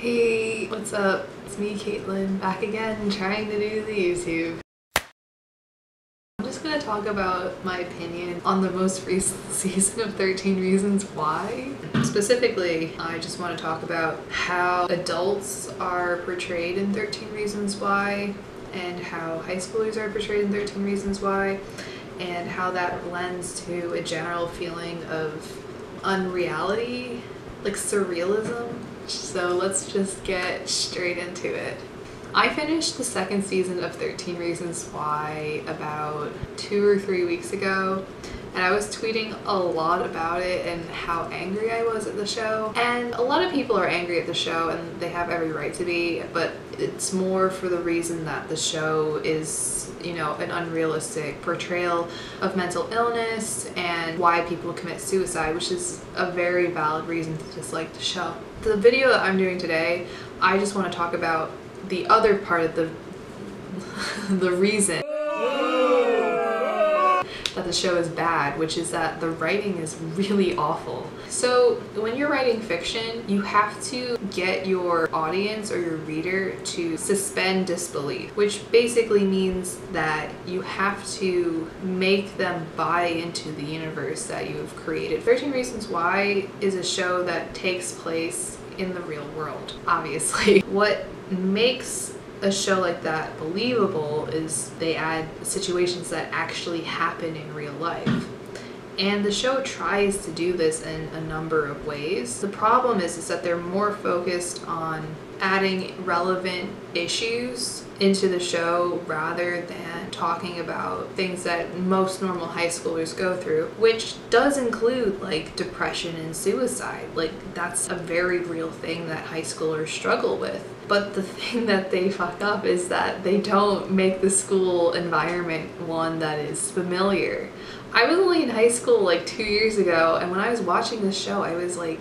Hey, what's up? It's me, Katelynn, back again, trying to do the YouTube. I'm just gonna talk about my opinion on the most recent season of 13 Reasons Why. Specifically, I just want to talk about how adults are portrayed in 13 Reasons Why, and how high schoolers are portrayed in 13 Reasons Why, and how that lends to a general feeling of unreality, like surrealism. So let's just get straight into it. I finished the second season of 13 Reasons Why about 2 or 3 weeks ago, and I was tweeting a lot about it and how angry I was at the show. And a lot of people are angry at the show, and they have every right to be, but it's more for the reason that the show is, you know, an unrealistic portrayal of mental illness and why people commit suicide, which is a very valid reason to dislike the show. The video that I'm doing today, I just want to talk about the other part of the reason that the show is bad, which is that the writing is really awful. So when you're writing fiction, you have to get your audience or your reader to suspend disbelief, which basically means that you have to make them buy into the universe that you've created. 13 Reasons Why is a show that takes place in the real world, obviously. What makes a show like that believable is they add situations that actually happen in real life. And the show tries to do this in a number of ways. The problem is that they're more focused on adding relevant issues into the show rather than talking about things that most normal high schoolers go through, which does include like depression and suicide. Like, that's a very real thing that high schoolers struggle with. But the thing that they fuck up is that they don't make the school environment one that is familiar. I was only in high school like 2 years ago, and when I was watching this show, I was like,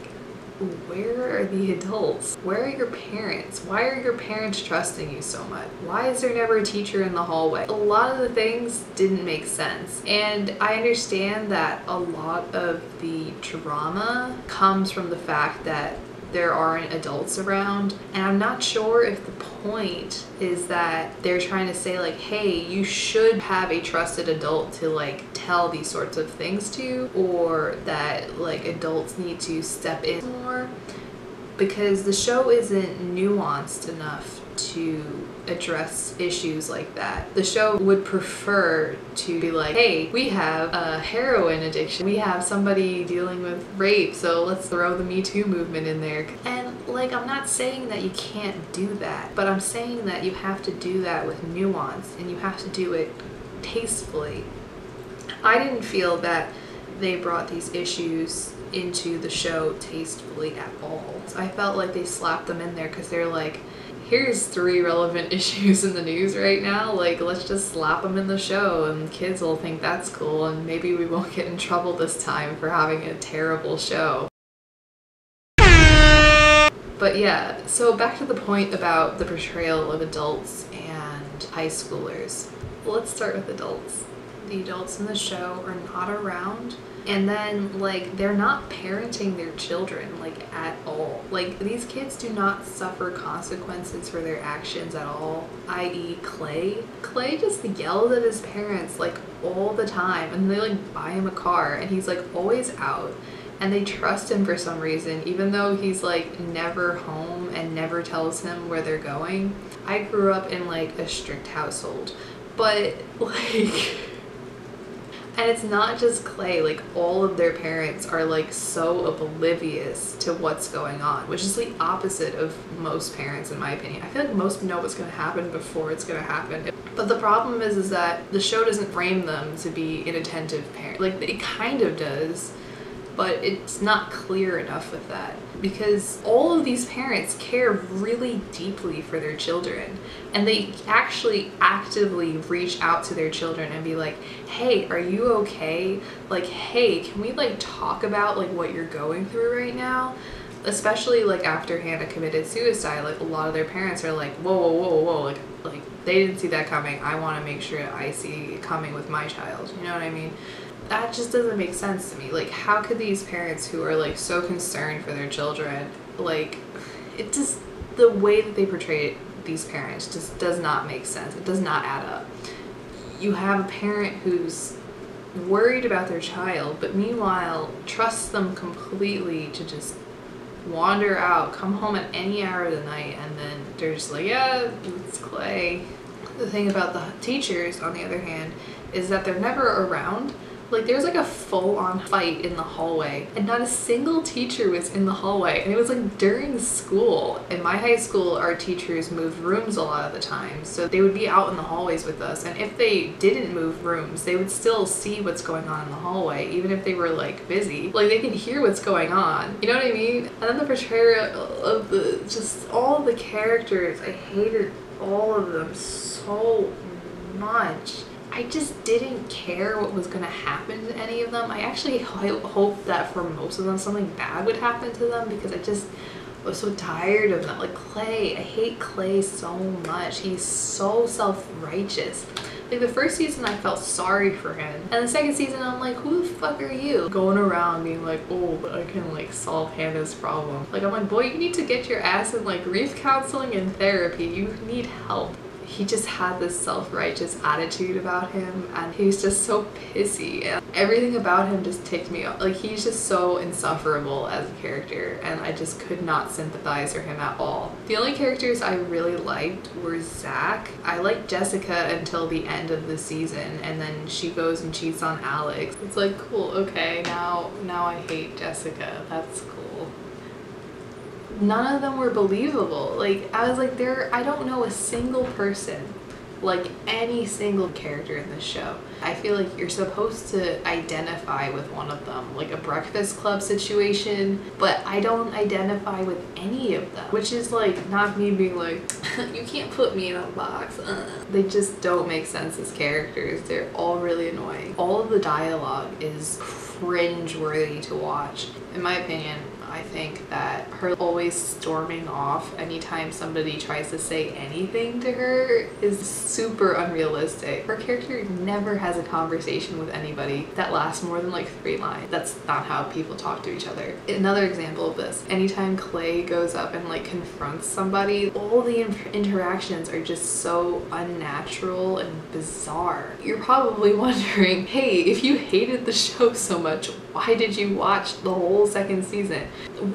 where are the adults? Where are your parents? Why are your parents trusting you so much? Why is there never a teacher in the hallway? A lot of the things didn't make sense. And I understand that a lot of the drama comes from the fact that there aren't adults around, and I'm not sure if the point is that they're trying to say like, hey, you should have a trusted adult to like tell these sorts of things to, or that like adults need to step in more, because the show isn't nuanced enough to address issues like that. The show would prefer to be like, hey, we have a heroin addiction, we have somebody dealing with rape, so let's throw the Me Too movement in there. And like, I'm not saying that you can't do that, but I'm saying that you have to do that with nuance, and you have to do it tastefully. I didn't feel that they brought these issues into the show tastefully at all. I felt like they slapped them in there because they're like, here's 3 relevant issues in the news right now, like let's just slap them in the show and kids will think that's cool, and maybe we won't get in trouble this time for having a terrible show. But yeah, so back to the point about the portrayal of adults and high schoolers. Let's start with adults. The adults in the show are not around, and then like they're not parenting their children like at all. Like, these kids do not suffer consequences for their actions at all, i.e. Clay. Clay just yelled at his parents like all the time, and they like buy him a car, and he's like always out, and they trust him for some reason even though he's like never home and never tells him where they're going. I grew up in like a strict household, but like and it's not just Clay, like all of their parents are like so oblivious to what's going on, which is the opposite of most parents in my opinion. I feel like most know what's gonna happen before it's gonna happen. But the problem is that the show doesn't frame them to be inattentive parents. Like, it kind of does, but it's not clear enough with that, because all of these parents care really deeply for their children, and they actually actively reach out to their children and be like, hey, are you okay? Like, hey, can we like talk about like what you're going through right now? Especially like after Hannah committed suicide, like a lot of their parents are like, whoa, whoa, whoa, whoa, like they didn't see that coming. I want to make sure I see it coming with my child, you know what I mean? That just doesn't make sense to me. Like, how could these parents who are like so concerned for their children, like, it just the way that they portray these parents just does not make sense. It does not add up. You have a parent who's worried about their child, but meanwhile trusts them completely to just wander out, come home at any hour of the night, and then they're just like, yeah, it's Clay. The thing about the teachers, on the other hand, is that they're never around. Like, there's like a full-on fight in the hallway, and not a single teacher was in the hallway, and it was like during school. In my high school, our teachers moved rooms a lot of the time, so they would be out in the hallways with us, and if they didn't move rooms, they would still see what's going on in the hallway, even if they were like busy. Like, they can hear what's going on, you know what I mean? And then the portrayal of the, just all the characters, I hated all of them so much. I just didn't care what was going to happen to any of them. I actually hoped that for most of them something bad would happen to them, because I just was so tired of them. Like Clay, I hate Clay so much. He's so self-righteous. Like, the first season I felt sorry for him, and the second season I'm like, who the fuck are you? Going around being like, oh, but I can like solve Hannah's problem. Like, I'm like, boy, you need to get your ass in like grief counseling and therapy. You need help. He just had this self-righteous attitude about him, and he's just so pissy, and everything about him just ticked me off. Like, he's just so insufferable as a character, and I just could not sympathize for him at all. The only characters I really liked were Zach. I liked Jessica until the end of the season, and then she goes and cheats on Alex. It's like, cool, okay, now I hate Jessica. That's cool. None of them were believable. Like, I was like, I don't know a single person, like any single character in this show. I feel like you're supposed to identify with one of them, like a Breakfast Club situation, but I don't identify with any of them, which is like not me being like, you can't put me in a box. They just don't make sense as characters. They're all really annoying. All of the dialogue is cringe-worthy to watch. In my opinion, I think that her always storming off anytime somebody tries to say anything to her is super unrealistic. Her character never has a conversation with anybody that lasts more than like 3 lines. That's not how people talk to each other. Another example of this, anytime Clay goes up and like confronts somebody, all the interactions are just so unnatural and bizarre. You're probably wondering, hey, if you hated the show so much, why did you watch the whole second season?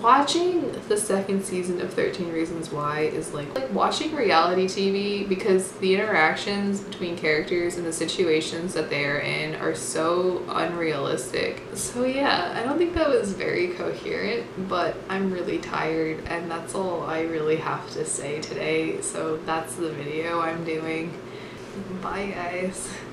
Watching the second season of 13 Reasons Why is like watching reality TV, because the interactions between characters and the situations that they are in are so unrealistic. So yeah, I don't think that was very coherent, but I'm really tired, and that's all I really have to say today. So that's the video I'm doing. Bye, guys.